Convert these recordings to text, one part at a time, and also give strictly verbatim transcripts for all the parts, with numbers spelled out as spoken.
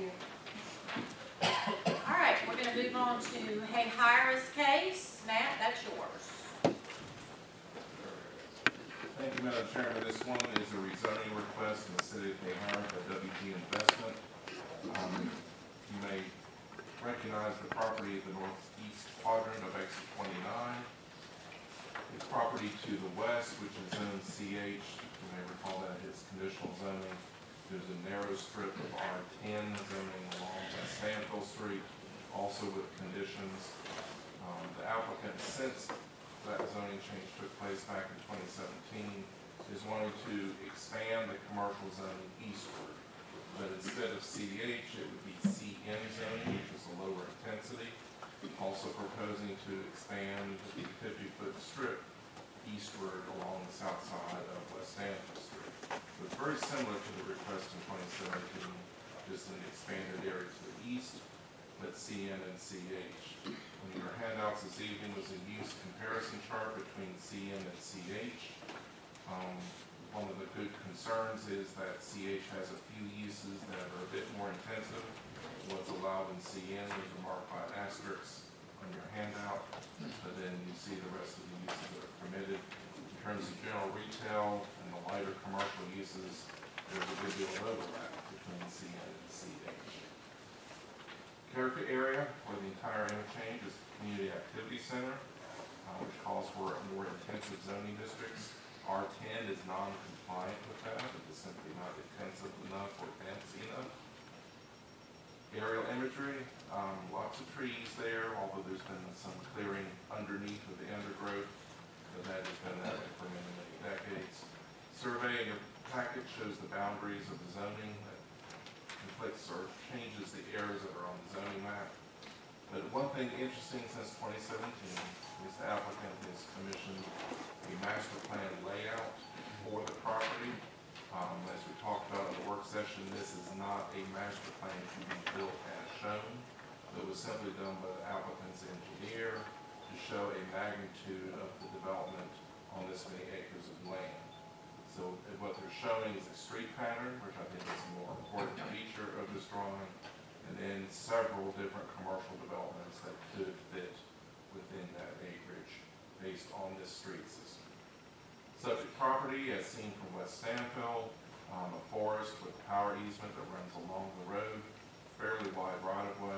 you. All right, we're going to move on to Hahira's case. Matt, that's yours. Thank you, Madam Chairman. This one is a rezoning request in the city of Hahira for W G Investment. Um, you may recognize the property at the northeast quadrant of Exit twenty-nine. The property to the west, which is zone C H, you may recall that it's conditional zoning. There's a narrow strip of R ten zoning along West Sanfil Street, also with conditions. Um, the applicant, since that zoning change took place back in twenty seventeen, is wanting to expand the commercial zoning eastward. But instead of C H, it would be C M zoning, which is a lower intensity. Also proposing to expand the fifty-foot strip eastward along the south side of West Sanfil Street. So it's very similar to the request in twenty seventeen, just an expanded area to the east, but C M and C H. In your handouts this evening was a use comparison chart between C M and C H. Um, one of the good concerns is that C H has a few uses that are a bit more intensive. What's allowed in C N is marked by asterisks on your handout, but then you see the rest of the uses that are permitted. In terms of general retail and the lighter commercial uses, there's a good deal of overlap between C N and C H. Character area, where the entire interchange is the community activity center, uh, which calls for more intensive zoning districts. R ten is non-compliant with that. It is simply not intensive enough or fancy enough. Aerial imagery, um, lots of trees there, although there's been some clearing underneath of the undergrowth, but that has been that way for many, many decades. Survey in your packet shows the boundaries of the zoning that conflicts or changes the areas that are on the zoning map. But one thing interesting since twenty seventeen is the applicant has commissioned a master plan layout for the property. Um, as we talked about in the work session, this is not a master plan to be built as shown. It was simply done by the applicant's engineer to show a magnitude of the development on this many acres of land. So what they're showing is a street pattern, which I think is a more important feature of this drawing, and then several different commercial developments that could fit within that acreage based on this street system. Subject property, as seen from West Sanfil, um, a forest with power easement that runs along the road, fairly wide right-of-way.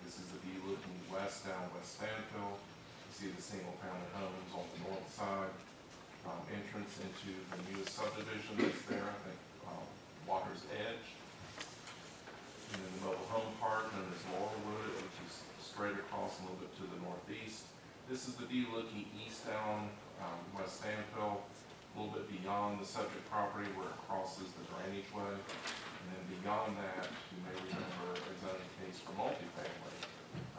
This is the view looking west down West Sanfil. You see the single-family homes on the north side. Um, entrance into the newest subdivision that's there, I think, um, Water's Edge. And then the mobile home park known as Laurelwood, which is straight across a little bit to the northeast. This is the view looking east down um, West Sanfil. A little bit beyond the subject property where it crosses the drainage way. And then beyond that, you may remember a zoning case for multifamily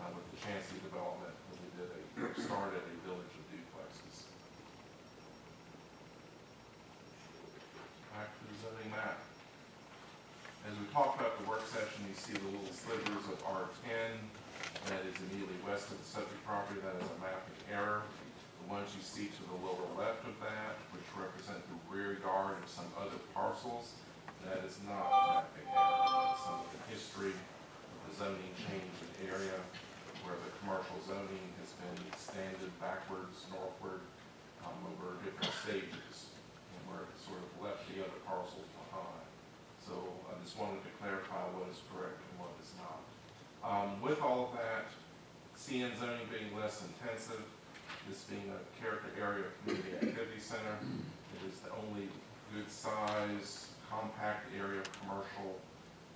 uh, with the Chansey development where we did a, started a village of duplexes. Back to the zoning map. As we talked about the work session, you see the little slivers of R ten that is immediately west of the subject property. That is a mapping error. Ones you see to the lower left of that, which represent the rear yard of some other parcels, that is not mapping error. Some of the history of the zoning change in area where the commercial zoning has been extended backwards, northward, um, over different stages, and where it sort of left the other parcels behind. So I just wanted to clarify what is correct and what is not. Um, with all of that, C N zoning being less intensive, this being a character area of community activity center, it is the only good size, compact area of commercial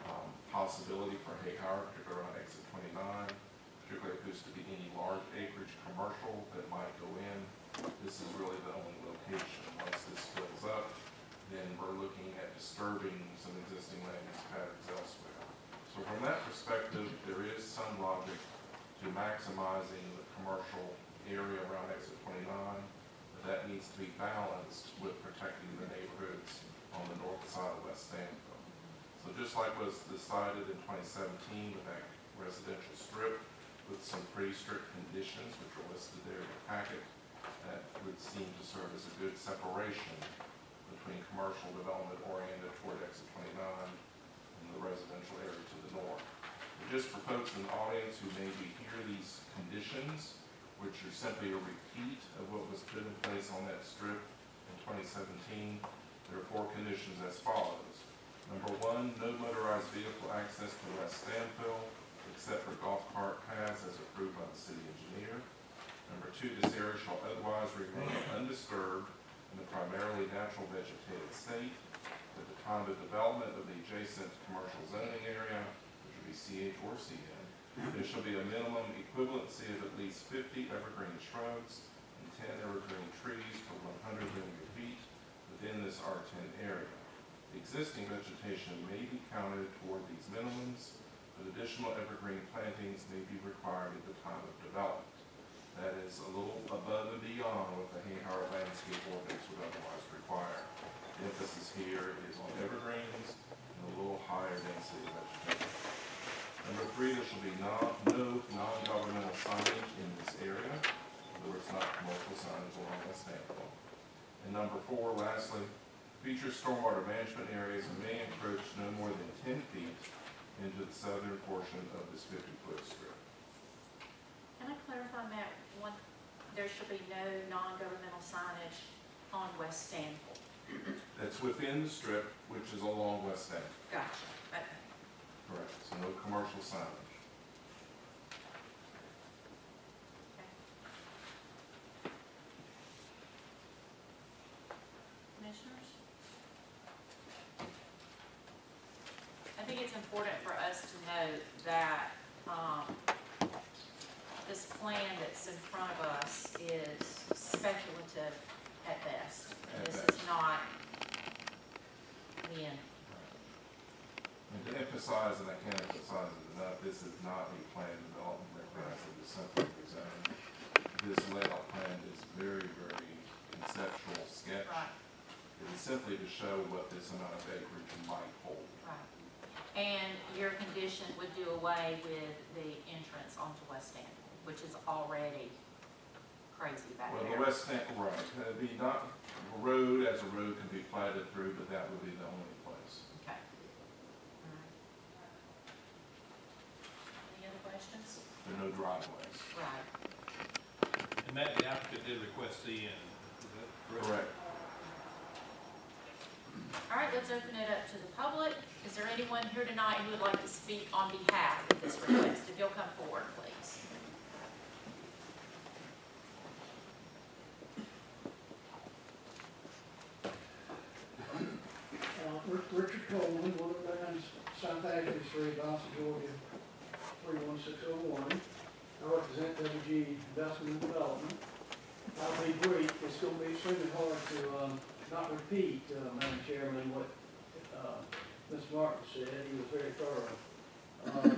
um, possibility for Hahira, particularly around Exit twenty-nine, particularly if there's to be any large acreage commercial that might go in. This is really the only location. Once this fills up, then we're looking at disturbing some existing land use patterns elsewhere. So from that perspective, there is some logic to maximizing the commercial area around Exit twenty-nine, but that needs to be balanced with protecting the neighborhoods on the north side of West Sanfil. So just like was decided in twenty seventeen with that residential strip with some pretty strict conditions which are listed there in the packet, that would seem to serve as a good separation between commercial development oriented toward Exit twenty-nine and the residential area to the north. just for folks in the audience who maybe hear these conditions, which are simply a repeat of what was put in place on that strip in twenty seventeen, there are four conditions as follows. Number one, no motorized vehicle access to West Sanfil except for golf cart paths as approved by the city engineer. Number two, this area shall otherwise remain undisturbed in the primarily natural vegetated state at the time of development of the adjacent commercial zoning area, which would be C H or C N. There shall be a minimum equivalency of at least fifty evergreen shrubs and ten evergreen trees per one hundred linear feet within this R ten area. The existing vegetation may be counted toward these minimums, but additional evergreen plantings may be required at the time of development. That is a little above and beyond what the Hahira landscape ordinance would otherwise require. The emphasis here is on evergreens and a little higher density of vegetation. Number three, there shall be non, no non-governmental signage in this area, although it's not commercial signage along that standpoint. And number four, lastly, feature stormwater management areas may encroach no more than ten feet into the southern portion of this fifty-foot strip. Can I clarify, Matt, one, there should be no non-governmental signage on West Stanfield? That's within the strip, which is along West Stanfield. Gotcha. Okay. Correct. So no commercial signage. Okay. Commissioners? I think it's important for us to note that um, this plan that's in front of us is speculative at best. At this best. is not the end. Right. And to emphasize, and I can't emphasize it enough, this is not a plan development reference to something designed. This layout plan is very, very conceptual sketch. Right. It is simply to show what this amount of acreage might hold. Right. And your condition would do away with the entrance onto West End, which is already crazy back well, there. Well, the West End, right. Uh, the not road as a road can be platted through, but that would be the only place. Okay. All right. Any other questions? There are no driveways. Right. And that the applicant did request C N. Is that correct? Correct. All right, let's open it up to the public. Is there anyone here tonight who would like to speak on behalf of this request? If you'll come forward, please. Uh, Richard Coleman, one oh nine South Ashley Street, Austin, Georgia, three one six oh one. I represent W G Investment and Development. I'll be brief. It's going to be extremely hard to um, not repeat, uh, Madam Chairman, what uh, Miz Martin said. He was very thorough. Uh,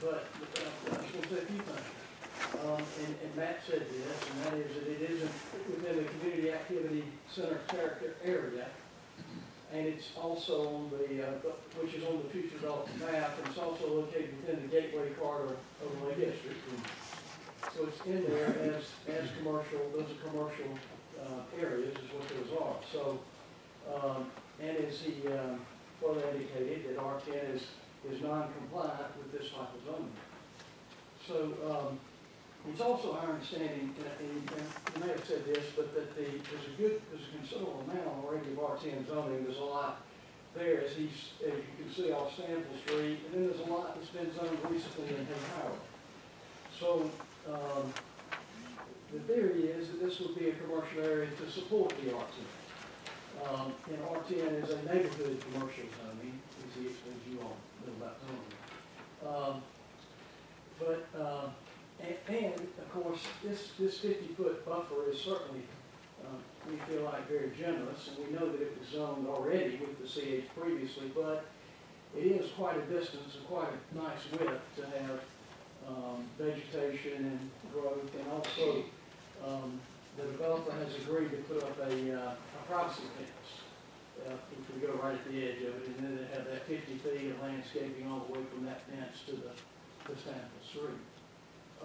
but uh, I just want to say a few things. Um, and, and Matt said this, and that is that it isn't within the community activity center character area, and it's also on the, uh, which is on the future development map, and it's also located within the Gateway Corridor Overlay District. So it's in there as, as commercial, those are commercial Uh, areas is what those are. So, um, and as he um, well indicated, that R ten is, is non-compliant with this type of zoning. So, um, it's also our understanding, that, and, and you may have said this, but that the, there's a good, there's a considerable amount already of R ten zoning. There's a lot there, as, he's, as you can see off Sanfil Street, and then there's a lot that's been zoned recently in Hahira. So, um, the theory is that this would be a commercial area to support the R ten. Um, and R ten is a neighborhood commercial zoning, as you all know about zoning. Um, but, uh, and, and, of course, this fifty-foot this buffer is certainly, um, we feel like, very generous. And we know that it was zoned already with the C H previously, but it is quite a distance and quite a nice width to have Um, vegetation and growth, and also um, the developer has agreed to put up a, uh, a privacy fence. Uh, if we go right at the edge of it, and then they have that fifty feet of landscaping all the way from that fence to the, the Sanfil Street.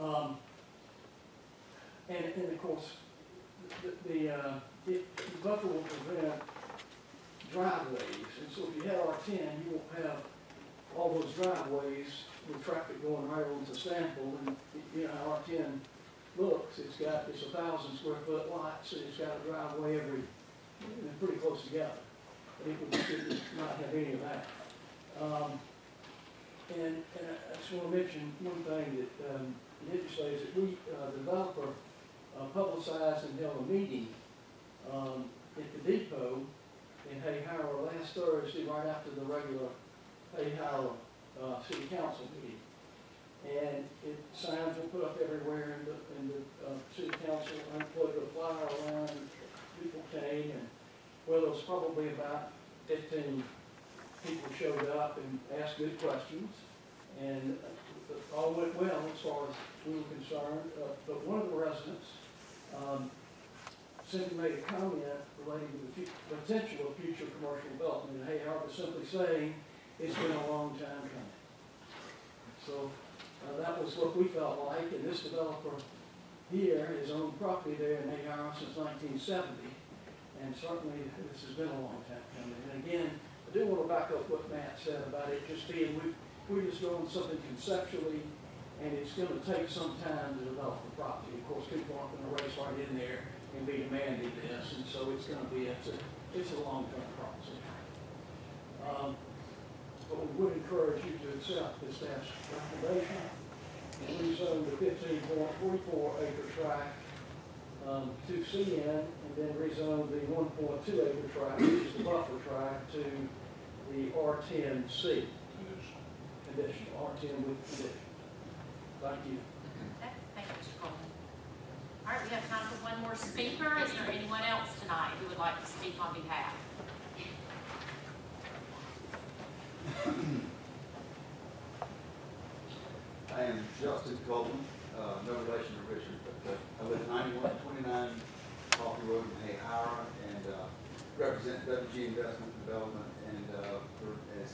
Um, and, and of course, the, the, uh, it, the buffer will prevent driveways, and so if you have R ten, you will have all those driveways with traffic going right onto Stanfield, and you know how R ten looks. It's got it's a thousand square foot lot, so it's got a driveway every pretty close together. I think we should not have any of that. Um, and, and I just want to mention one thing that um, say is that we, uh, the developer, uh, publicized and held a meeting um, at the depot in Hahira last Thursday, right after the regular Hahira uh, City Council meeting. And it, signs were put up everywhere in the, in the uh, City Council, and put a flyer around, and people came, and well, there was probably about fifteen people showed up and asked good questions, and uh, all went well as far as we were concerned. Uh, but one of the residents um, simply made a comment relating to the potential of future commercial development, and Hahira was simply saying, it's been a long time coming. So uh, that was what we felt like, and this developer here has owned property there in Hahira since nineteen seventy, and certainly this has been a long time coming. And again, I do want to back up what Matt said about it just being, we, we're just doing something conceptually, and it's going to take some time to develop the property. Of course, people aren't going to race right in there and be demanding this, and so it's going to be, it's a, it's a long-term process. Um, but we would encourage you to accept the staff's recommendation and rezone the fifteen point four four acre tract um, to C N, and then rezone the one point two acre tract, which is the buffer tract, to the R ten C, condition, R ten with condition. Thank you. Okay. Thank you, Mister Coleman. All right, we have time for one more speaker. Is there anyone else tonight who would like to speak on behalf? I am Justin Colton, uh, no relation to Richard, but uh, I live at ninety-one twenty-nine Coffee Road in Hahira, and uh, represent W G Investment and Development, and uh, for, as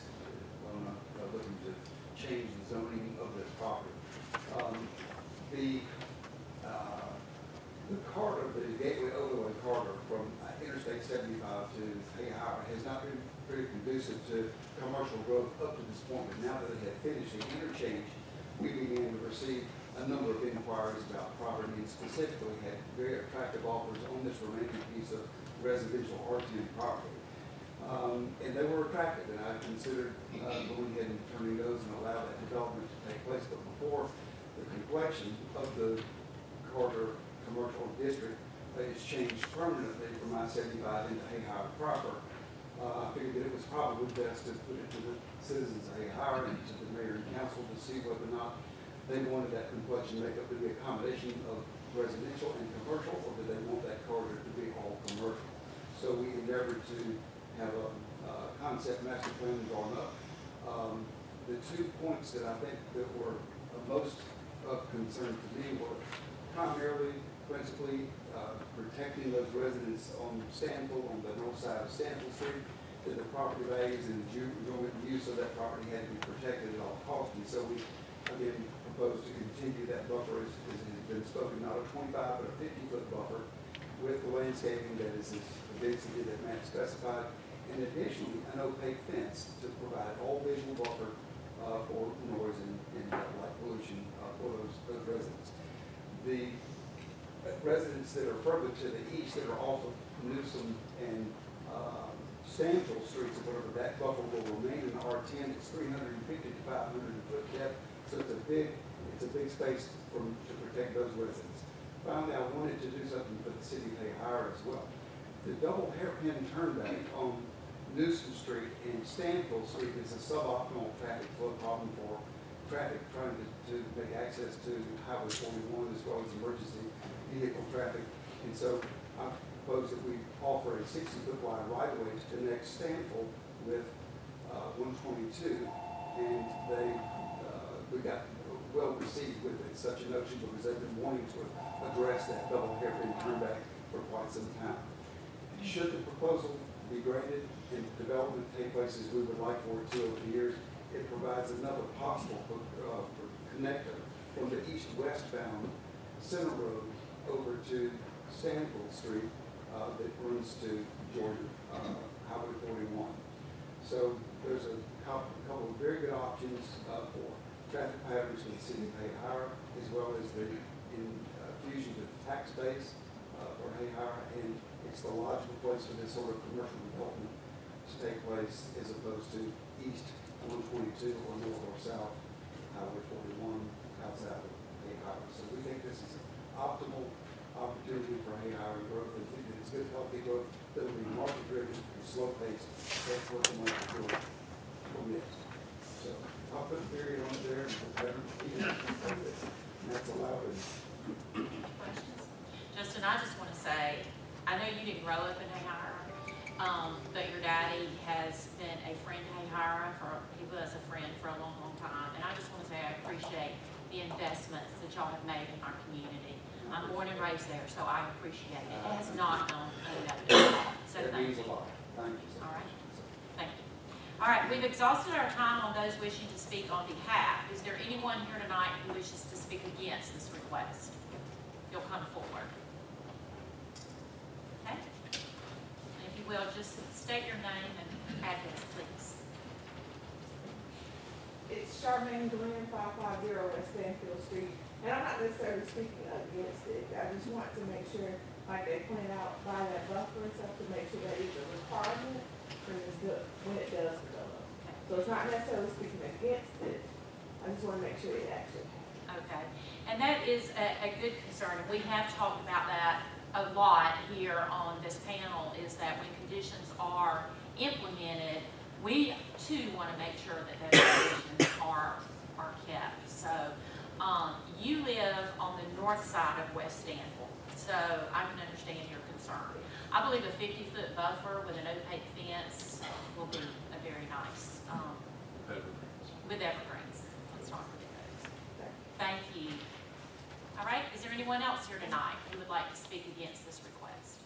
well, uh, looking to change the zoning of this property. Um, the uh, The corridor, the Gateway Overland corridor from Interstate seventy-five to Hahira has not been very conducive to commercial growth up to this point. But now that they have finished the interchange, we began to receive a number of inquiries about property, and specifically had very attractive offers on this remaining piece of residential R ten property. Um, and they were attractive, and I considered uh, going ahead and turning those and allow that development to take place. But before the complexion of the corridor commercial district is changed permanently from I seventy-five into Hahira proper, uh, I figured that it was probably best to put it to the citizens of Hahira and to the mayor and council to see whether or not they wanted that complexion make up to be a combination of residential and commercial, or did they want that corridor to be all commercial. So we endeavored to have a uh, concept master plan drawn up. Um, the two points that I think that were most of concern to me were primarily, principally, uh, protecting those residents on Sanfil, on the north side of Sanfil Street, that the property values and the joint use of that property had to be protected at all costs. And so we, again, propose to continue that buffer as, as has been spoken, not a twenty-five, but a fifty-foot buffer with the landscaping that is the density that Matt specified, and additionally, an opaque fence to provide all visual buffer uh, for noise and, and uh, light pollution uh, for those, those residents. The residents that are further to the east that are off of Newsom and uh, Stanfield Streets, or whatever, that buffer will remain in R ten. It's three hundred fifty to five hundred foot depth, so it's a big, it's a big space from, to protect those residents. Finally, I wanted to do something for the city of Hahira as well. The double hairpin turnback on Newsom Street and Stanfield Street is a suboptimal traffic flow problem for traffic trying to, to make access to Highway forty-one as well as emergency vehicle traffic. And so I propose that we offer a sixty-foot wide right-of-way to connect Stanfield with uh, one twenty-two, and they uh, we got well received with it, such a notion, because they've been wanting to address that double hairpin turnback for quite some time. Should the proposal be granted and development take place as we would like for it to over the years, it provides another possible uh, connector from the east-westbound Center Road over to Sanfil Street uh, that runs to Georgia uh, Highway forty-one. So there's a couple, a couple of very good options uh, for traffic patterns in the city of Hahira, as well as the infusion uh, of tax base uh, for Hahira, and it's the logical place for this sort of commercial development to take place, as opposed to east one twenty-two or north or south Highway forty-one outside of Hahira. So we think this is an optimal opportunity for Hahira growth, and think that it's good, healthy growth that will be market-driven and slow-paced. That's what the market will permit. So I'll put a period on it there, and put that on it. And that's allowed. Questions? Justin, I just want to say, I know you didn't grow up in Hahira, um, but your daddy has been a friend to Hahira for, he was a friend for a long, long time. And I just want to say I appreciate the investments that y'all have made in our community. I'm born and raised there, so I appreciate it. It has not gone unnoticed. So that thank means you. A lot. Thank you. All right. Thank you. All right, we've exhausted our time on those wishing to speak on behalf. Is there anyone here tonight who wishes to speak against this request? You'll come forward. Okay? If you will, just state your name and address, please. It's Charmaine Glenn, five five zero West Sanfil Street. And I'm not necessarily speaking against it. I just want to make sure, like they pointed out by that buffer and stuff, to make sure that it's a requirement when it's good, when it does develop. So it's not necessarily speaking against it. I just want to make sure it actually happens. Okay. And that is a, a good concern. We have talked about that a lot here on this panel, is that when conditions are implemented, we too want to make sure that those conditions are, are kept. So. Um, you live on the north side of West Stanfield, so I can understand your concern. I believe a fifty-foot buffer with an opaque fence will be a very nice, um, evergreens. With evergreens. Let's talk about those. Thank you. All right, is there anyone else here tonight who would like to speak against this request?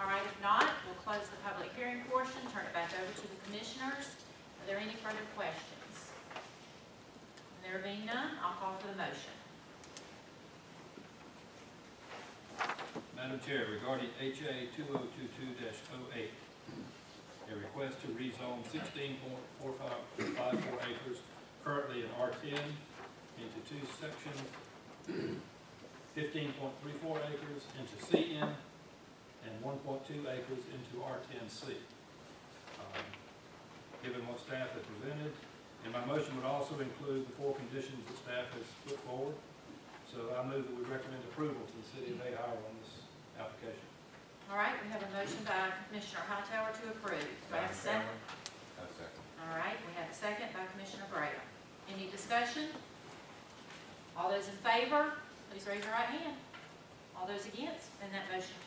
All right, if not, we'll close the public hearing portion, turn it back over to the commissioners. Are there any further questions? There being none, I'll call for the motion. Madam Chair, regarding H A two oh two two oh eight, a request to rezone sixteen point four five four acres, currently in R ten, into two sections, fifteen point three four acres into C N, and one point two acres into R ten C. Um, given what staff has presented, and my motion would also include the four conditions that staff has put forward. So I move that we recommend approval to the City of Hahira on this application. All right, we have a motion by Commissioner Hightower to approve. Do I have a second? I second. All right, we have a second by Commissioner Breda. Any discussion? All those in favor, please raise your right hand. All those against, and that motion